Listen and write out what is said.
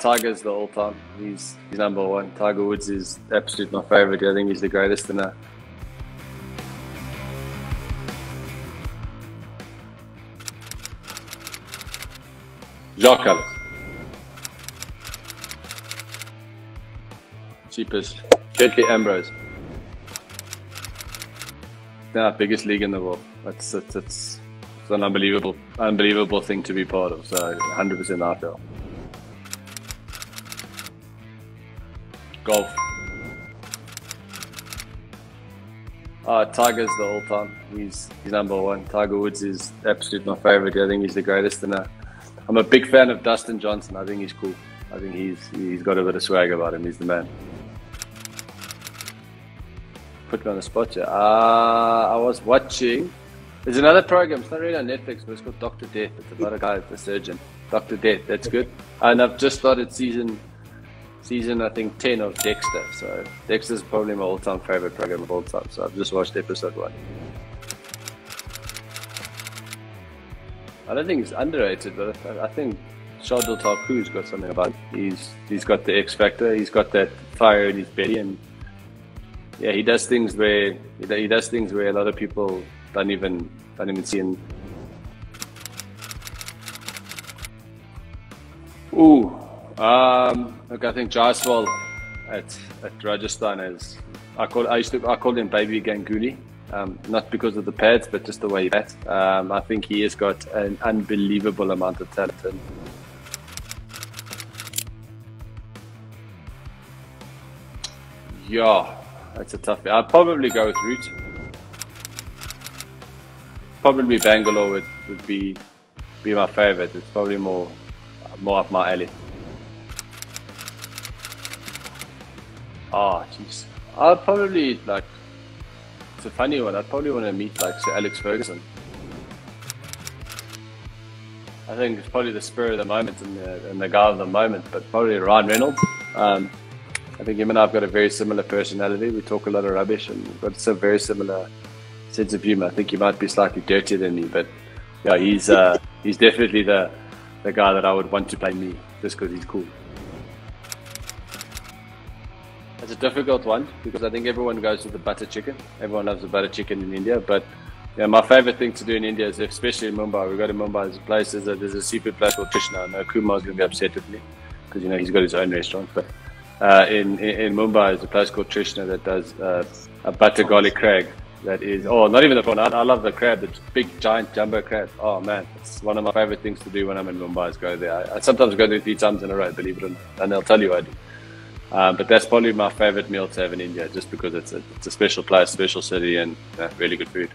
Tiger's the all-time. He's number one. Tiger Woods is absolutely my favourite. I think he's the greatest in that. Jacques Kallis. Cheapest. Jeky Ambrose. Nah, biggest league in the world. It's an unbelievable thing to be part of. So 100% IPL. Golf. Tiger's the all-time. He's number one. Tiger Woods is absolutely my favourite. I think he's the greatest in that. I'm a big fan of Dustin Johnson. I think he's cool. I think he's got a bit of swag about him. He's the man. Put me on the spot here. I was watching. There's another program. It's not really on Netflix, but it's called Dr. Death. It's about a guy, a surgeon. Dr. Death. That's good. And I've just started season I think 10 of Dexter. So Dexter's probably my all-time favorite program of all time. So I've just watched episode 1. I don't think it's underrated, but I think Shadul Thakur's got something about him. He's got the X factor. He's got that fire in his belly, and yeah, he does things where a lot of people don't even see him. Ooh, look, I think Jaiswal at Rajasthan is. I called him Baby Ganguly. Not because of the pads, but just the way he bats. I think he has got an unbelievable amount of talent. Yeah, that's a toughie. I'd probably go with Root. Probably Bangalore would be my favourite. It's probably more up my alley. Ah, jeez. I'd probably like. It's a funny one. I'd probably want to meet like Sir Alex Ferguson. I think it's probably the spirit of the moment and the guy of the moment, but probably Ryan Reynolds. I think him and I have got a very similar personality. We talk a lot of rubbish and we've got a very similar sense of humour. I think he might be slightly dirtier than me, but yeah, he's definitely the guy that I would want to play me just because he's cool. It's a difficult one because I think everyone goes with the butter chicken. Everyone loves the butter chicken in India, but yeah, my favorite thing to do in India is, especially in Mumbai, we go to Mumbai. There's a place, there's a seafood place called Trishna. I know Kumar's gonna be upset with me because you know he's got his own restaurant, but in Mumbai there's a place called Trishna that does a butter garlic crab. That is, oh, not even the prawn. I love the crab, the big giant jumbo crab. Oh man, it's one of my favorite things to do when I'm in Mumbai is go there. I sometimes go there 3 times in a row, believe it or not, and they'll tell you I do. But that's probably my favorite meal to have in India, just because it's a special place, special city, and really good food.